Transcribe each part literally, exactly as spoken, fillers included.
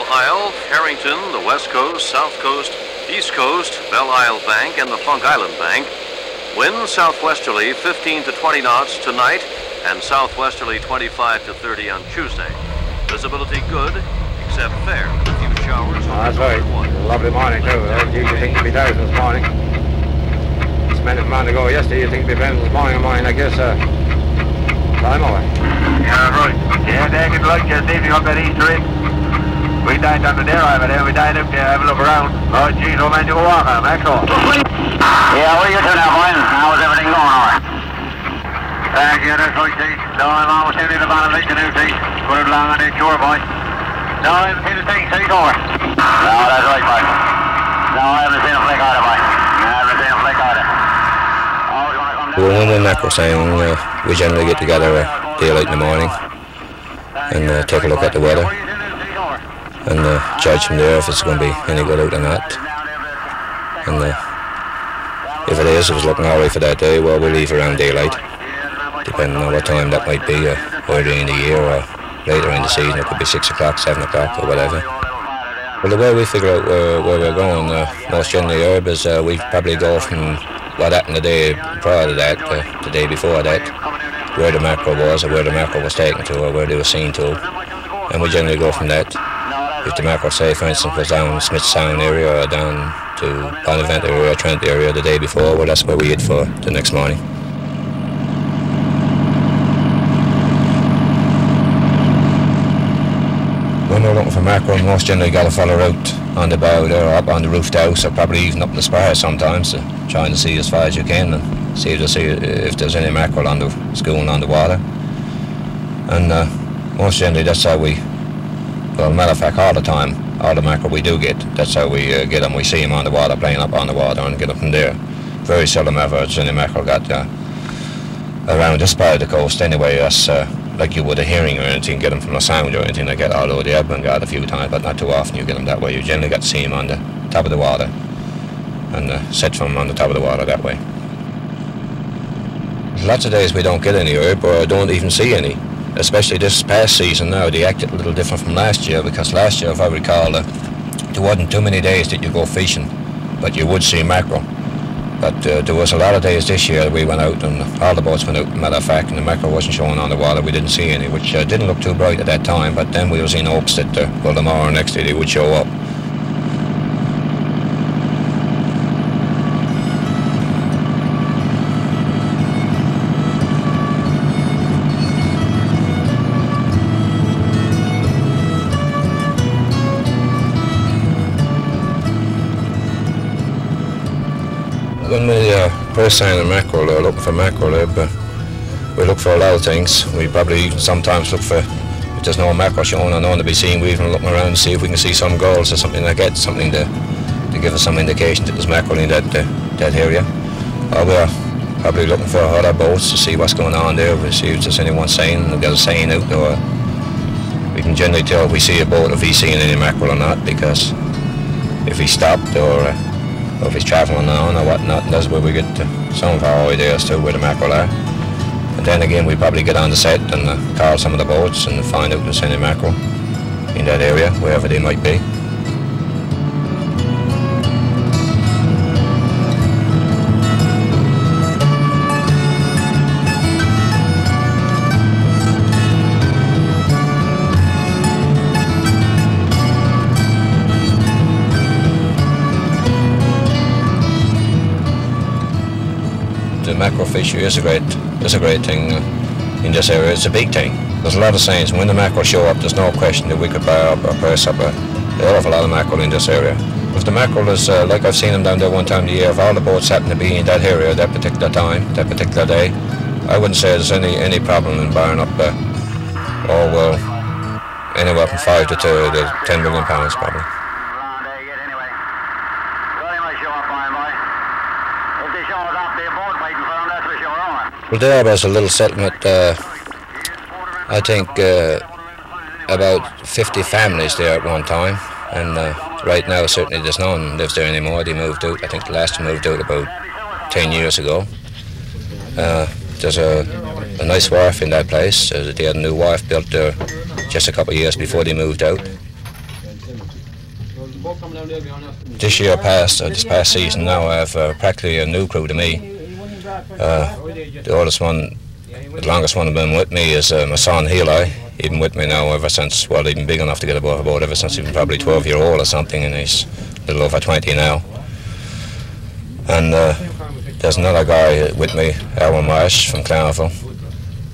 Belle Isle, Harrington, the West Coast, South Coast, East Coast, Belle Isle Bank, and the Funk Island Bank. Wind southwesterly fifteen to twenty knots tonight and southwesterly twenty-five to thirty on Tuesday. Visibility good, except fair. A few showers. That's right. Lovely morning, too. You think it'd be down this morning. It's meant man to go yesterday. You think it'd be down this morning, mine, I guess. Uh, time away. Yeah, right. Yeah, they can look just evening up at Easter egg. We dined under there over there. We dined up there. Have a look around. Oh, geez, old man, you a walk on, that's all. Yeah, what are you doing now, boys? How's everything going, all right? Thank you, that's right, T. No, I'm almost heading to the bottom of the new T. Put it along on that shore, boy. No, I haven't seen a thing, T. Over. No, that's right, boy. No, I haven't seen a flick out of it, boy. I haven't seen a flick out of it. Oh, you want to come down? Well, when we're mackerel sailing, uh, we generally get together at daylight in the morning and uh, take a look at the weather and uh, judge from there if it's going to be any good out or not. And uh, if it is, if it's looking all right for that day, well, we'll leave around daylight, depending on what time that might be, uh, early in the year or later in the season. It could be six o'clock, seven o'clock or whatever. Well, the way we figure out where, where we're going, uh, most generally, Herb, is uh, we probably go from what happened the day prior to that, uh, the day before that, where the mackerel was or where the mackerel was taken to or where they were seen to, and we generally go from that. If the mackerel, say, for instance, was down Smith Sound area or down to Bonnevent area or Trent area the day before, well, that's where we hit for the next morning. When we're looking for mackerel, most generally got a fella out on the bow there or up on the roof house or probably even up the spire sometimes, uh, trying to see as far as you can and see if, see if there's any mackerel on the schooling on the water. And uh, most generally that's how we... Well, matter of fact, all the time, all the mackerel we do get, that's how we uh, get them. We see them on the water, playing up on the water, and get them from there. Very seldom ever it's any mackerel got uh, around this part of the coast anyway. That's uh, like you would a herring or anything, get them from the sound or anything like that, although the Edmund Gard a few times, but not too often you get them that way. You generally got to see them on the top of the water, and uh, set from on the top of the water that way. Lots of days we don't get any herb, or don't even see any. Especially this past season now, they acted a little different from last year, because last year, if I recall, uh, there wasn't too many days that you go fishing, but you would see mackerel. But uh, there was a lot of days this year we went out, and all the boats went out, matter of fact, and the mackerel wasn't showing on the water. We didn't see any, which uh, didn't look too bright at that time, but then we was in hopes that, uh, well, tomorrow or next day they would show up. When we uh, first sign a mackerel or looking for mackerel, uh, we look for a lot of things. We probably sometimes look for, if there's no mackerel shown or none to be seen, we even look around to see if we can see some gulls or something like that, something to, to give us some indication that there's mackerel in that, uh, that area. Or we're probably looking for other boats to see what's going on there. We see if there's anyone sailing, we've got a seine out there. We can generally tell if we see a boat if he's seeing any mackerel or not, because if he stopped or... Uh, Or if he's travelling on or whatnot, and that's where we get uh, some of our ideas too, where the mackerel are. And then again, we probably get on the set and uh, call some of the boats and find out if there's any mackerel in that area, wherever they might be. Mackerel fishery is a great, is a great thing uh, in this area. It's a big thing. There's a lot of signs. When the mackerel show up, there's no question that we could buy up or press up a hell of a lot of mackerel in this area. If the mackerel is, uh, like I've seen them down there one time of the year, if all the boats happen to be in that area at that particular time, that particular day, I wouldn't say there's any, any problem in buying up, uh, oh well, anywhere from five to, two, to ten million pounds probably. Well, there was a little settlement, uh, I think uh, about fifty families there at one time, and uh, right now certainly there's no one lives there anymore. They moved out, I think the last moved out about ten years ago. Uh, there's a, a nice wharf in that place. They had a new wharf built there just a couple of years before they moved out. This year past, uh, this past season now, I have uh, practically a new crew to me. Uh, the oldest one, the longest one that's been with me is uh, my son Healy. He's been with me now ever since, well, he's been big enough to get above board ever since he was probably twelve year old or something, and he's a little over twenty now. And uh, there's another guy with me, Alwyn Marsh from Clarenville.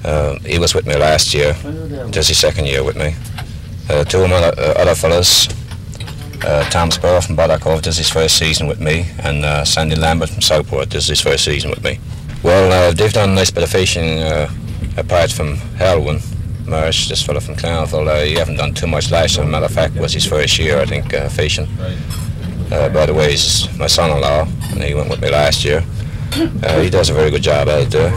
Uh, he was with me last year, just his second year with me. Uh, two other, uh, other fellas, uh, Tom Sparrow from Baddark, this is his first season with me, and uh, Sandy Lambert from Southport, this is his first season with me. Well, uh, they've done a nice bit of fishing uh, apart from Alwyn Marsh, this fellow from Clarenville. Uh, he haven't done too much last year, as a matter of fact, it was his first year, I think, uh, fishing. Uh, by the way, he's my son-in-law, and he went with me last year. Uh, he does a very good job out there,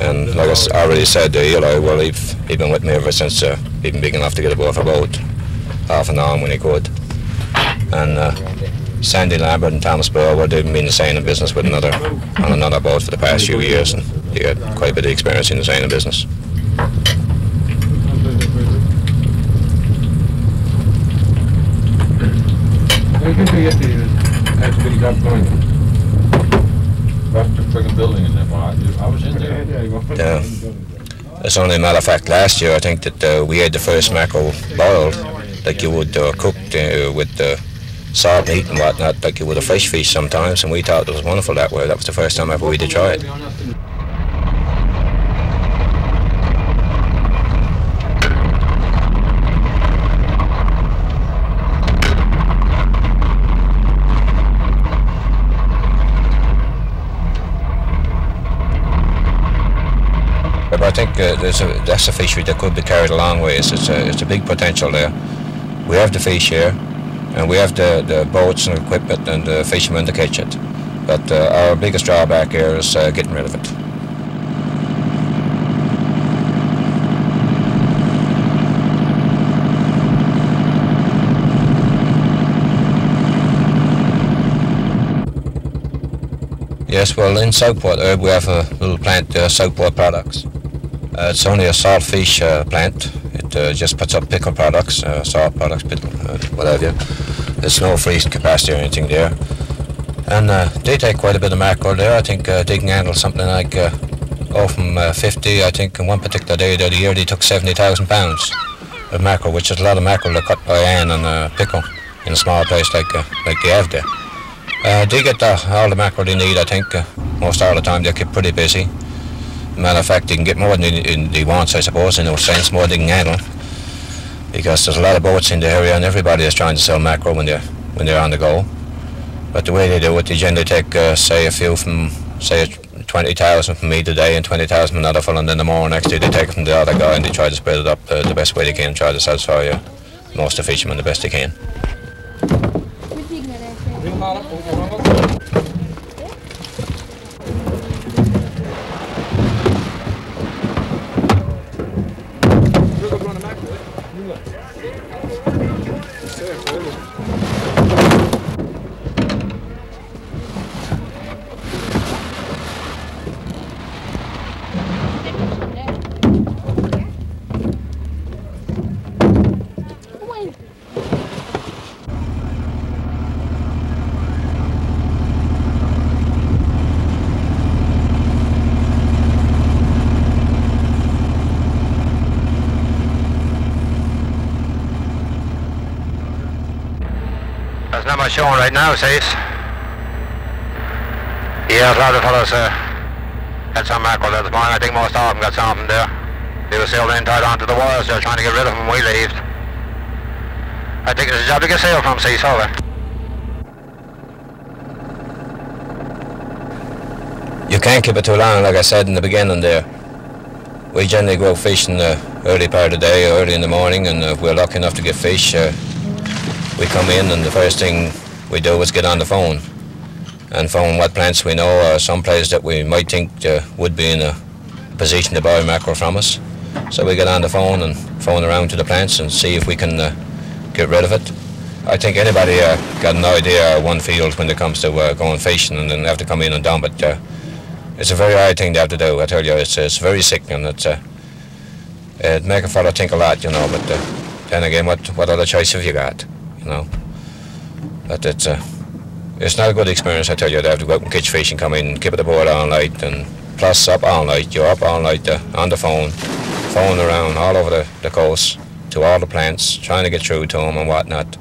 and like I already said to Eli, well, he's been with me ever since uh, he's been big enough to get above a boat, off and on when he could. And uh, Sandy Lambert and Thomas Bell, well, they've been in the sailing business with another, on another boat for the past few years, and they had quite a bit of experience in the sailing business. Building in there. I was in there. Yeah. It's only a matter of fact, last year I think that uh, we had the first mackerel boiled, like you would uh, cook uh, with uh, salt meat and whatnot, like you would a fresh fish sometimes, and we thought it was wonderful that way. That was the first time ever we did try it. I think uh, there's a, that's a fishery that could be carried a long way. It's, it's, a, it's a big potential there. We have the fish here, and we have the, the boats and equipment and the fishermen to catch it. But uh, our biggest drawback here is uh, getting rid of it. Yes, well, in Southport, uh, we have a little plant, uh, Southport Products. Uh, it's only a salt fish uh, plant. It uh, just puts up pickle products, uh, salt products, pickle, uh, whatever. There's no freezing capacity or anything there. And uh, they take quite a bit of mackerel there. I think uh, they can handle something like uh, oh, from uh, fifty. I think in one particular day of the year they took seventy thousand pounds of mackerel, which is a lot of mackerel to cut by hand and uh, pickle in a small place like uh, like they have there. Uh, they get the, all the mackerel they need. I think uh, most all the time they keep pretty busy. Matter of fact, they can get more than they, they want, I suppose, in those sense, more than they can handle. Because there's a lot of boats in the area, and everybody is trying to sell mackerel when they're, when they're on the go. But the way they do it, they generally take, uh, say, a few from, say, twenty thousand from me today and twenty thousand from another fellow, and then tomorrow next day they take it from the other guy, and they try to spread it up uh, the best way they can, try to satisfy uh, most of the fishermen the best they can. Showing right now, says. Yeah, a lot of fellas uh, had some mackerel this morning. I think most of them got some from there. They were sailed in tight onto the wires. They're trying to get rid of them when we leave. I think it's a job to get sailed from, says over. You can't keep it too long, like I said in the beginning there. We generally go fish in the early part of the day, early in the morning, and if we're lucky enough to get fish, uh, we come in and the first thing we do is get on the phone and phone what plants we know or some place that we might think uh, would be in a position to buy mackerel from us. So we get on the phone and phone around to the plants and see if we can uh, get rid of it. I think anybody uh, got an idea of one field when it comes to uh, going fishing and then have to come in and dump it. Uh, it's a very hard thing to have to do, I tell you. It's, it's very sickening. It's, uh, it'd make a fellow think a lot, you know, but uh, then again, what, what other choice have you got? You know, But it's a, it's not a good experience, I tell you, to have to go out and catch fish and come in and keep at the board all night, and plus up all night. You're up all night uh, on the phone, phone around all over the, the coast to all the plants, trying to get through to them and whatnot.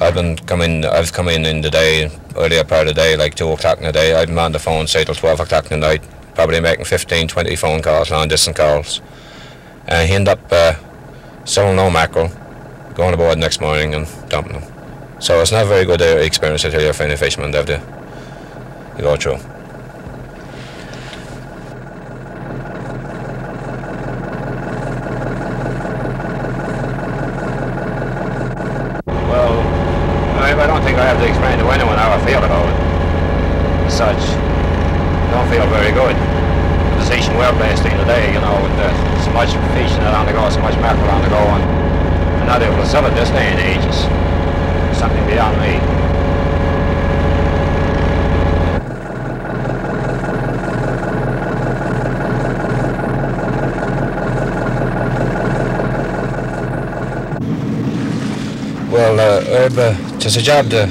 I've been coming, I've come in in the day, earlier part of the day, like two o'clock in the day. I've been on the phone, say, till twelve o'clock in the night, probably making fifteen, twenty phone calls, long distance calls. And he ended up uh, selling no mackerel, going aboard next morning and dumping them. So it's not a very good experience, I tell you, for any fisherman to have to, to go through. It's a job to,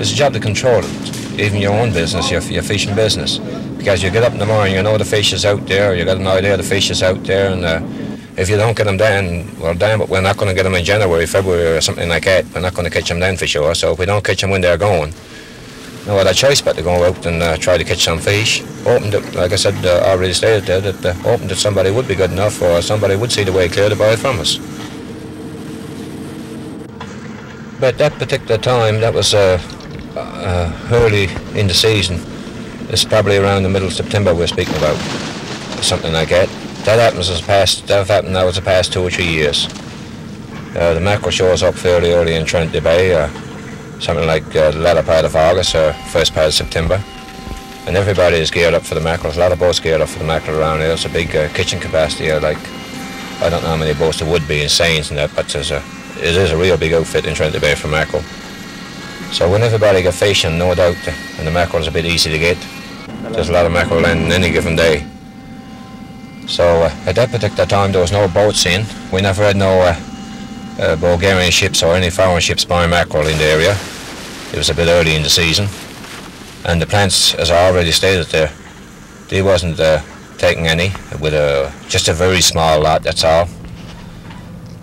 it's a job to control it, even your own business, your, your fishing business, because you get up in the morning, you know the fish is out there, you got an idea the fish is out there, and uh, if you don't get them then, well damn it, we're not going to get them in January, February or something like that, we're not going to catch them then for sure, so if we don't catch them when they're going, no other choice but to go out and uh, try to catch some fish, hoping that, like I said, uh, I already stated there, that uh, hoping that somebody would be good enough, or somebody would see the way clear to buy it from us. But that particular time, that was uh, uh, early in the season. It's probably around the middle of September we're speaking about, something like that. That happens as past. That happened now as the past two or three years. Uh, the mackerel shows up fairly early in Trinity Bay, uh, something like uh, the latter part of August or first part of September, and everybody is geared up for the mackerel. There's a lot of boats geared up for the mackerel around here. It's a big uh, kitchen capacity here, like I don't know how many boats there would be in Saints and that, but there's a. It is a real big outfit in Trinity Bay for mackerel. So when everybody got fishing, no doubt, and the mackerel is a bit easy to get, there's a lot of mackerel landing any given day. So uh, at that particular time there was no boats in. We never had no uh, uh, Bulgarian ships or any foreign ships buying mackerel in the area. It was a bit early in the season. And the plants, as I already stated there, they wasn't uh, taking any, with a, just a very small lot, that's all.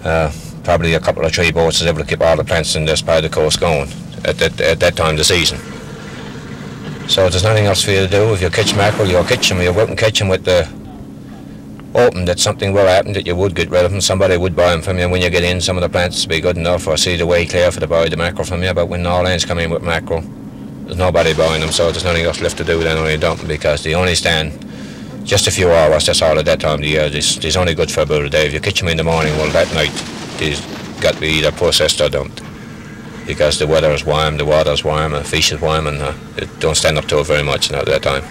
Uh, Probably a couple of tree boats is able to keep all the plants in this part of the coast going at that, at that time of the season. So there's nothing else for you to do. If you catch mackerel, you'll catch them. You'll go out and catch them with the hoping that something will happen, that you would get rid of them. Somebody would buy them from you. And when you get in, some of the plants will be good enough or see the way clear for to buy the mackerel from you. But when all ends come in with mackerel, there's nobody buying them. So there's nothing else left to do then only dump them, because they only stand just a few hours. That's all at that time of the year. They're only good for about a day. If you catch them in the morning, well, that night, they've got to be either processed or dumped, because the weather is warm, the water is warm, and fish is warm, and uh, it don't stand up to it very much now at that time.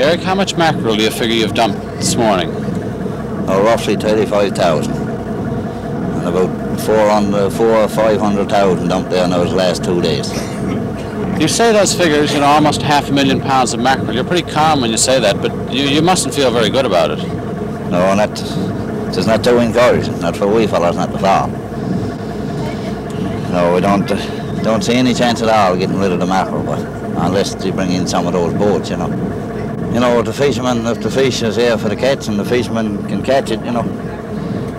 Eric, how much mackerel do you figure you've dumped this morning? Oh, roughly thirty-five thousand. And about four on the four or five hundred thousand dumped there in those last two days. You say those figures, you know, almost half a million pounds of mackerel. You're pretty calm when you say that, but you, you mustn't feel very good about it. No, not, it's not too encouraging, not for we fellas, not the farm. No, we don't uh, don't see any chance at all getting rid of the mackerel, but unless you bring in some of those boats, you know. You know, the fisherman, if the fish is here for the catch and the fisherman can catch it, you know,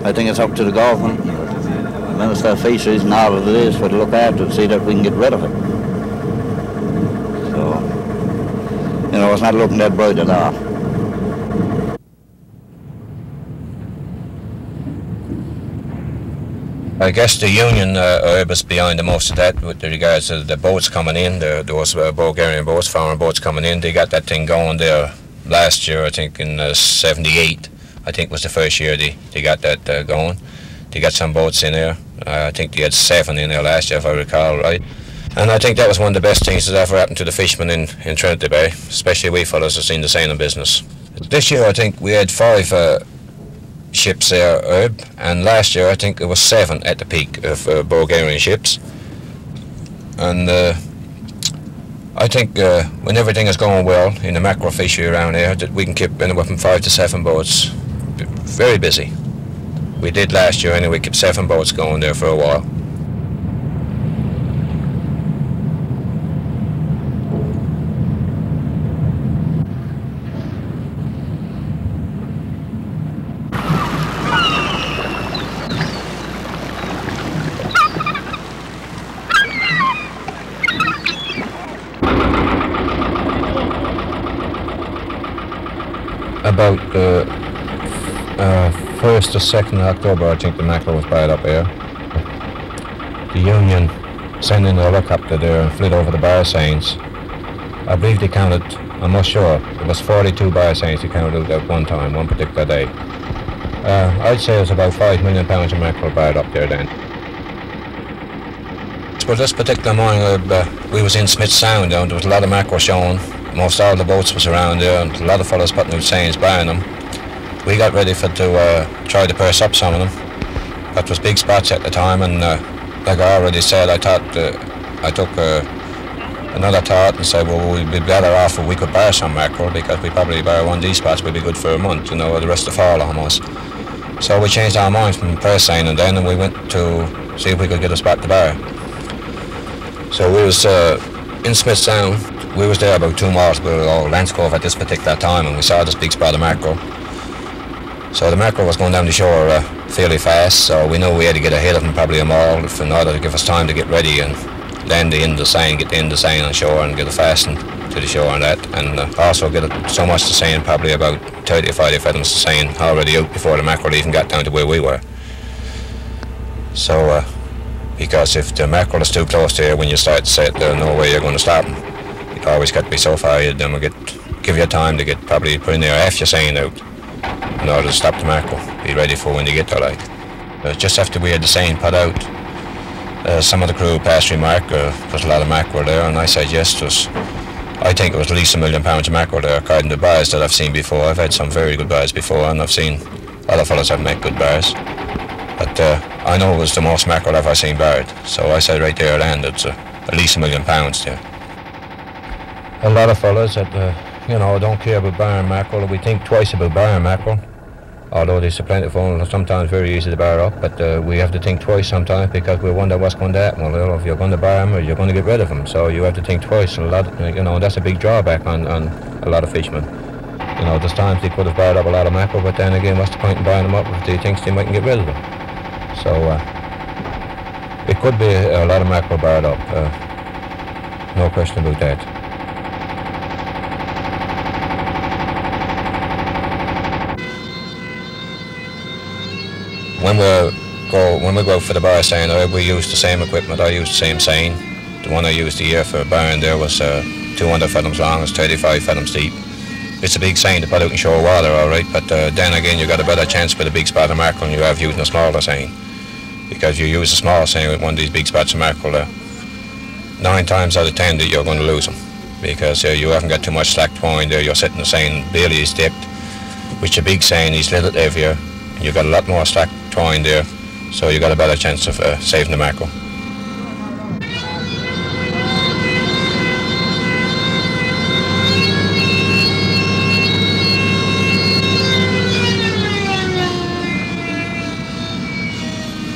I think it's up to the government, the Minister of Fisheries and all of it is, for to look after it, see that we can get rid of it. You know, it's not looking that bright at all. I guess the union uh, herb is behind the most of that with regards to the boats coming in, the, those uh, Bulgarian boats, foreign boats coming in. They got that thing going there last year, I think in uh, seventy-eight, I think was the first year they, they got that uh, going. They got some boats in there. Uh, I think they had seven in there last year, if I recall right. And I think that was one of the best things that ever happened to the fishermen in, in Trinity Bay, especially we fellas that's in the sailing business. This year I think we had five uh, ships there, Herb, and last year I think it was seven at the peak of uh, Bulgarian ships. And uh, I think uh, when everything is going well in the mackerel fishery around here, that we can keep anywhere from five to seven boats Very busy. We did last year, and we kept seven boats going there for a while. About uh, uh, first or second of October, I think the mackerel was bad up here. The Union sent in a helicopter there and flew over the bar seines. I believe they counted, I'm not sure, it was forty-two bar seines they counted at one time, one particular day. Uh, I'd say it was about five million pounds of mackerel bad up there then. So this particular morning, uh, we was in Smith Sound, and there was a lot of mackerel shown. Most all the boats was around there, and a lot of fellas putting their seines by them. We got ready for to uh, try to purse up some of them. That was big spots at the time, and uh, like I already said, I thought uh, I took uh, another thought and said, well, we'd be better off if we could buy some mackerel, because we probably buy one of these spots would be good for a month, you know, or the rest of fall almost. So we changed our minds from purse seining then, and we went to see if we could get a spot to buy. So we was uh, in Smith Sound. We was there about two miles below Landscove at this particular time, and we saw this big spot of mackerel. So the mackerel was going down the shore uh, fairly fast, so we knew we had to get ahead of them probably a mile in order to give us time to get ready and land the end of the seine, get the end of the seine on shore and get it fastened to the shore and that, and uh, also get it so much to seine, probably about thirty or forty fathoms to seine already out before the mackerel even got down to where we were. So, uh, because if the mackerel is too close to here, when you start to set, there's no way you're going to stop them. Always got to be so far ahead, then we get give you time to get probably put in there half your seine out in order to stop the mackerel. Be ready for when they get there, like. Uh, just after we had the seine put out, uh, some of the crew passed remark uh, there's a lot of mackerel there, and I said yes, there's, I think it was at least a million pounds of mackerel there, according to bars that I've seen before. I've had some very good bars before, and I've seen other fellas have made good bars. But uh, I know it was the most mackerel I've ever seen barred, so I said right there, land, it's uh, at least a million pounds there. A lot of fellas that, uh, you know, don't care about buying mackerel. We think twice about buying mackerel, although they're so plentiful and sometimes very easy to bar up, but uh, we have to think twice sometimes because we wonder what's going to happen. Well, you know, if you're going to buy them or you're going to get rid of them, so you have to think twice. A lot, you know, that's a big drawback on, on a lot of fishermen. You know, there's times they could have barred up a lot of mackerel, but then again, what's the point in buying them up if they think they might get rid of them? So, uh, it could be a lot of mackerel barred up, uh, no question about that. When we go when we go for the bar seine, we use the same equipment. I use the same seine. The one I used the year for barring there was uh, two hundred fathoms long, it's thirty-five fathoms deep. It's a big seine to put out in shore water, all right. But uh, then again, you got a better chance with a big spot of mackerel than you have using a smaller seine, because you use a small seine with one of these big spots of mackerel, uh, nine times out of ten that you're going to lose them, because uh, you haven't got too much slack twine there. You're setting the seine barely is dipped. With your big seine, he's little heavier. You've got a lot more slack twine there, so you got a better chance of uh, saving the mackerel.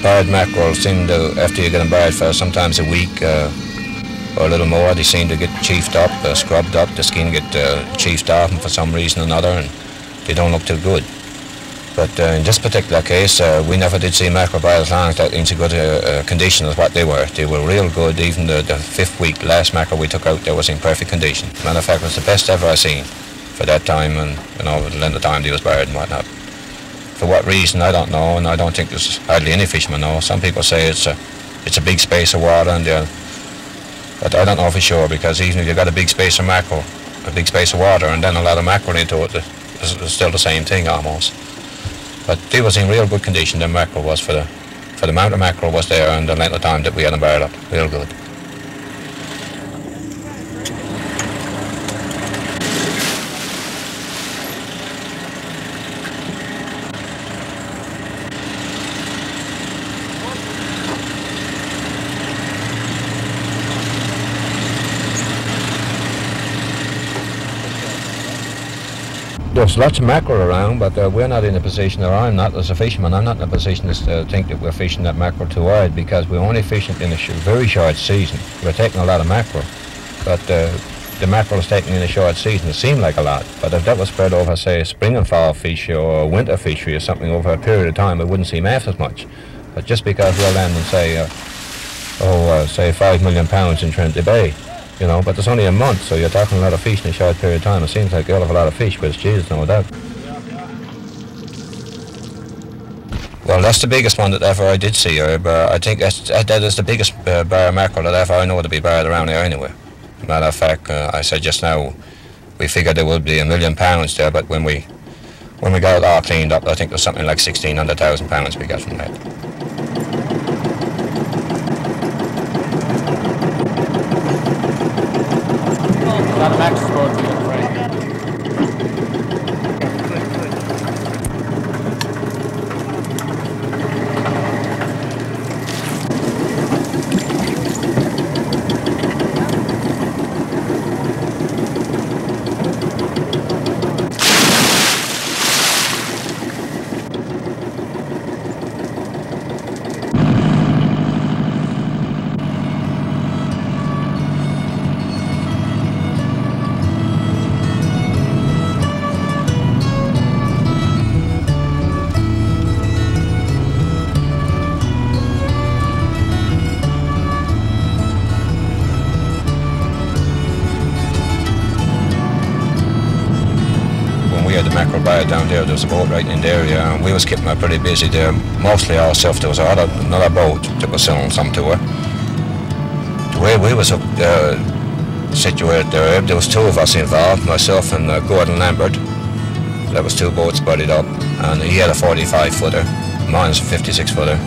Barred mackerel seem to, after you get them barred for sometimes a week uh, or a little more, they seem to get chiefed up, uh, scrubbed up, the skin get uh, chiefed off them for some reason or another, and they don't look too good. But uh, in this particular case, uh, we never did see mackerel by as long as that in so good uh, uh, condition as what they were. They were real good. Even the, the fifth week, last mackerel we took out, there was in perfect condition. Matter of fact, it was the best ever I seen for that time, and you know, the length of time they was buried and whatnot. For what reason, I don't know, and I don't think there's hardly any fishermen know. Some people say it's a, it's a big space of water, and they're, but I don't know for sure, because even if you've got a big space of mackerel, a big space of water, and then a lot of mackerel into it, it's still the same thing almost. But they was in real good condition, the mackerel was, for the, for the amount of mackerel was there and the length of time that we had them barred up, real good. there's lots of mackerel around, but uh, we're not in a position, or I'm not, as a fisherman, I'm not in a position to uh, think that we're fishing that mackerel too hard, because we're only fishing in a sh very short season. We're taking a lot of mackerel, but uh, the mackerel is taken in a short season. It seemed like a lot, but if that was spread over, say, a spring and fall fishery or a winter fishery or something over a period of time, it wouldn't seem half as much. But just because we're landing, say, uh, oh, uh, say, five million pounds in Trinity Bay, you know, but it's only a month, so you're talking a lot of fish in a short period of time. It seems like a hell of a lot of fish, but it's Jesus, no doubt. Well, that's the biggest one that ever I did see. Or, uh, I think that's, that is the biggest uh, bar of mackerel that ever I know to be barred around here anyway. Matter of fact, uh, I said just now, we figured there would be a million pounds there, but when we when we got it all cleaned up, I think there's something like sixteen hundred thousand pounds we got from that. Down there, there was a boat right in the area, and we was keeping her pretty busy there, mostly ourselves. There was another, another boat that was selling some to her. The way we was up, uh, situated there, there was two of us involved, myself and uh, Gordon Lambert. There was two boats buddied up, and he had a forty-five footer, mine's a fifty-six footer.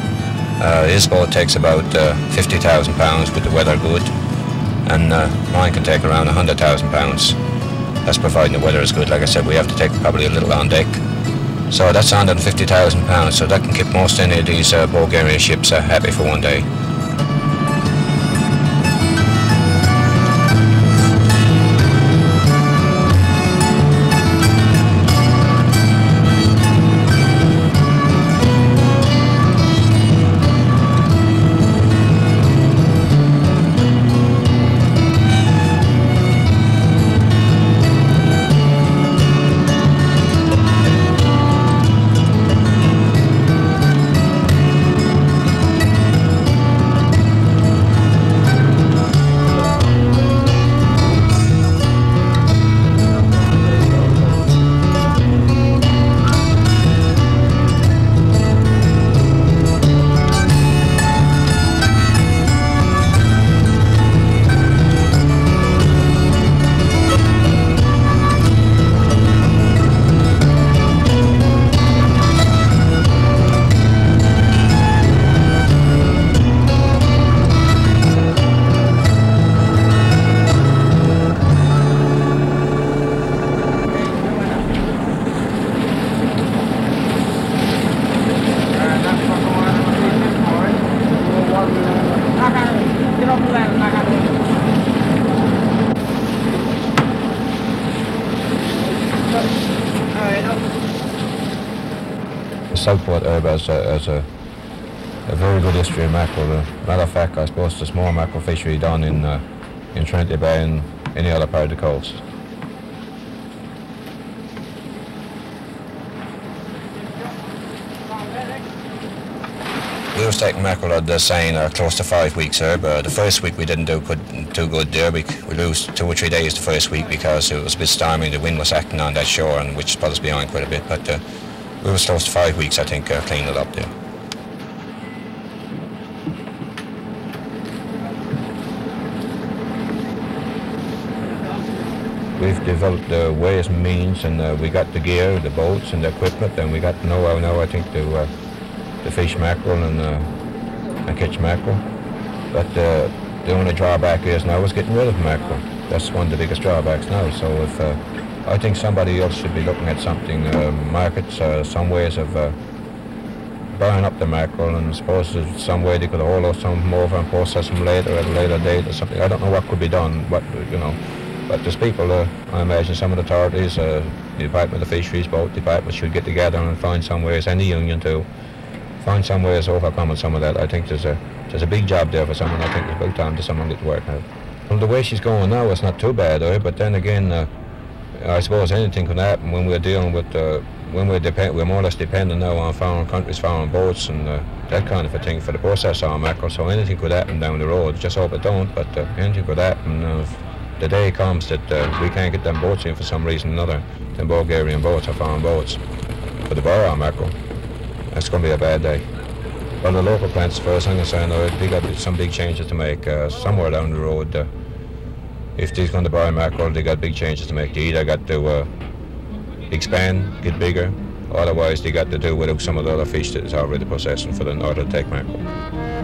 Uh, his boat takes about uh, fifty thousand pounds with the weather good, and uh, mine can take around one hundred thousand pounds. That's providing the weather is good. Like I said, we have to take probably a little on deck. So that's one hundred fifty thousand pounds, so that can keep most any of these uh, Bulgarian ships uh, happy for one day. Southport herb has, a, has a, a very good history of mackerel. Uh, matter of fact, I suppose there's more mackerel fishery done in, uh, in Trinity Bay and any other part of the coast. We was taking mackerel at the Seine uh, close to five weeks herb. Uh, the first week we didn't do good, too good there. We, we lose two or three days the first week because it was a bit stormy, the wind was acting on that shore, and which put us behind quite a bit. But uh, we were close to five weeks, I think, uh, cleaning it up there. We've developed uh, ways and means, and uh, we got the gear, the boats, and the equipment, and we got to know how now, I think, to, uh, to fish mackerel and, uh, and catch mackerel. But uh, the only drawback is now is getting rid of mackerel. That's one of the biggest drawbacks now, so if... Uh, I think somebody else should be looking at something, uh, markets, uh, some ways of uh, buying up the mackerel, and suppose there's some way they could haul some from over and process them later at a later date or something. I don't know what could be done, but, you know, but there's people, uh, I imagine some of the authorities, uh, debate with the fisheries boat, debate we should get together and find some ways, and the union too, find some ways of overcoming some of that. I think there's a there's a big job there for someone. I think it's about time that someone gets work now. Well, the way she's going now, it's not too bad, eh? But then again, uh, I suppose anything can happen when we're dealing with, uh, when we're depend, we're more or less dependent now on foreign countries, foreign boats, and uh, that kind of a thing for the process of our mackerel. So anything could happen down the road. Just hope it don't, but uh, anything could happen. Uh, if the day comes that uh, we can't get them boats in for some reason or another, them Bulgarian boats or foreign boats, for the bar our mackerel, that's going to be a bad day. Well, the local plants, as far as I'm concerned, they've got some big changes to make uh, somewhere down the road. Uh, if they're going to buy mackerel, they got big changes to make. They either got to uh, expand, get bigger, otherwise they got to do without some of the other fish that is already possessing for the order to take mackerel.